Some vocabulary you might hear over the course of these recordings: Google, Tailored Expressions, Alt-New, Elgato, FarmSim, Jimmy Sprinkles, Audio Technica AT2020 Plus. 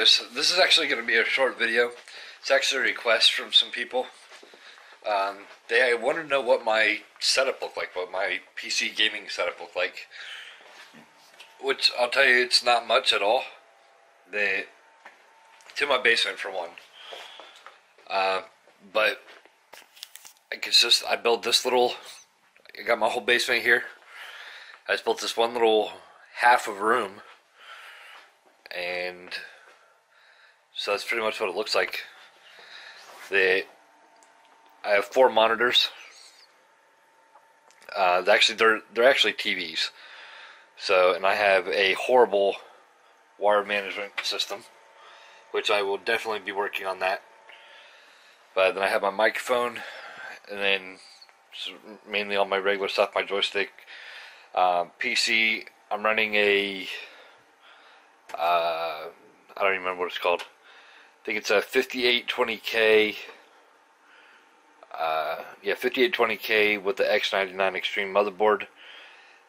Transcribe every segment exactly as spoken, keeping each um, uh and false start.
guys, this is actually going to be a short video. It's actually a request from some people. Um, they want to know what my setup looked like, what my P C gaming setup looked like. Which, I'll tell you, it's not much at all. They, to my basement for one. Uh, but, I consist, I built this little, I got my whole basement here. I just built this one little half of room. And so that's pretty much what it looks like. They, I have four monitors. Uh, they're actually, they're they're actually T Vs. So, and I have a horrible wire management system, which I will definitely be working on that. But then I have my microphone, and then mainly all my regular stuff, my joystick, um, P C. I'm running a. Uh, I don't even remember what it's called. I think it's a fifty-eight twenty K. Uh, yeah, fifty-eight twenty K with the X ninety-nine Extreme motherboard,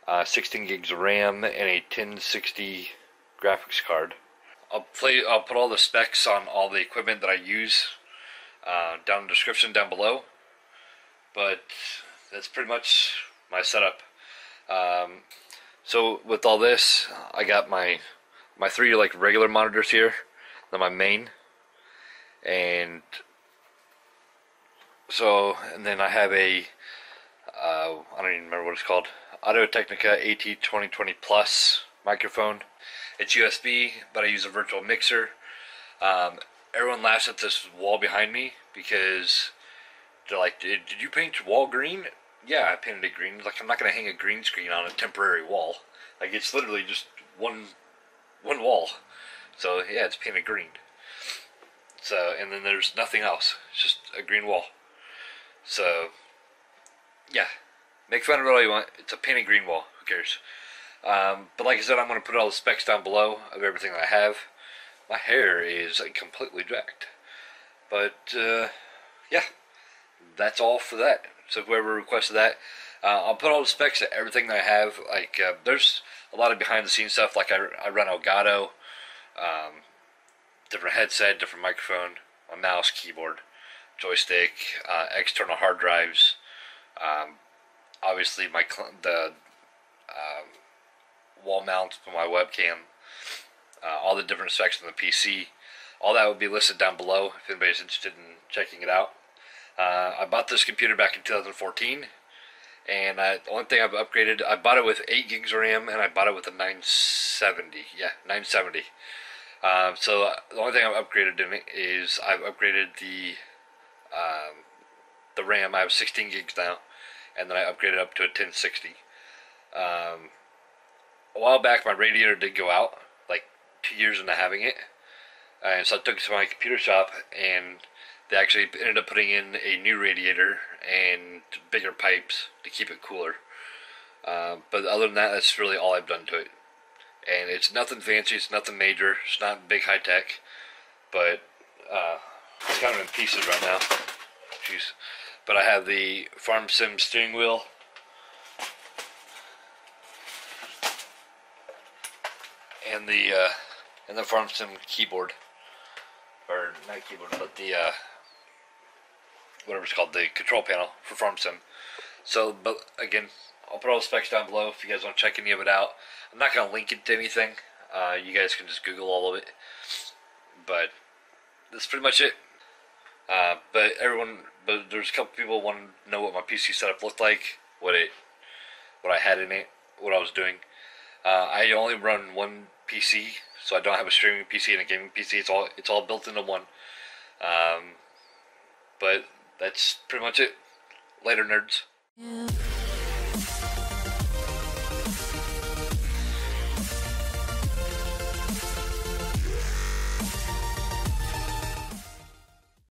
uh, sixteen gigs of RAM, and a ten sixty graphics card. I'll play. I'll put all the specs on all the equipment that I use uh, down in the description down below. But that's pretty much my setup. Um, so with all this, I got my. My three like regular monitors here, then my main, and so and then I have a uh, I don't even remember what it's called, Audio Technica A T twenty twenty Plus microphone. It's U S B, but I use a virtual mixer. Um, everyone laughs at this wall behind me because they're like, "Did, did you paint your wall green?" Yeah, I painted it green. Like, I'm not gonna hang a green screen on a temporary wall. Like, it's literally just one. One wall, so yeah, it's painted green. So, and then there's nothing else. It's just a green wall. So, yeah, make fun of it all you want. It's a painted green wall. Who cares? Um, but like I said, I'm gonna put all the specs down below of everything that I have. My hair is like, completely jacked, but uh, yeah, that's all for that. So whoever requested that. Uh, I'll put all the specs of everything that I have. Like, uh, there's a lot of behind-the-scenes stuff. Like, I, I run Elgato, um, different headset, different microphone, my mouse, keyboard, joystick, uh, external hard drives. Um, obviously, my cl the um, wall mount for my webcam. Uh, all the different specs on the P C. All that will be listed down below if anybody's interested in checking it out. Uh, I bought this computer back in two thousand fourteen. And I, the only thing I've upgraded, I bought it with eight gigs of RAM, and I bought it with a nine seventy. Yeah, nine seventy. Um, so the only thing I've upgraded in it is I've upgraded the um, the RAM. I have sixteen gigs now, and then I upgraded up to a ten sixty. Um, a while back, my radiator did go out, like two years into having it, and so I took it to my computer shop, and they actually ended up putting in a new radiator and bigger pipes to keep it cooler. Uh, but other than that, that's really all I've done to it. And it's nothing fancy, it's nothing major, it's not big high tech, but uh, it's kind of in pieces right now. Jeez. But I have the FarmSim steering wheel. And the, uh, and the FarmSim keyboard. Or not keyboard, but the, uh, whatever it's called, the control panel for FarmSim. So, but again, I'll put all the specs down below if you guys want to check any of it out. I'm not going to link it to anything. Uh, you guys can just Google all of it. But that's pretty much it. Uh, but everyone, but there's a couple people who want to know what my P C setup looked like, what it, what I had in it, what I was doing. Uh, I only run one P C, so I don't have a streaming P C and a gaming P C. It's all it's all built into one. Um, but that's pretty much it. Later, nerds. Yeah.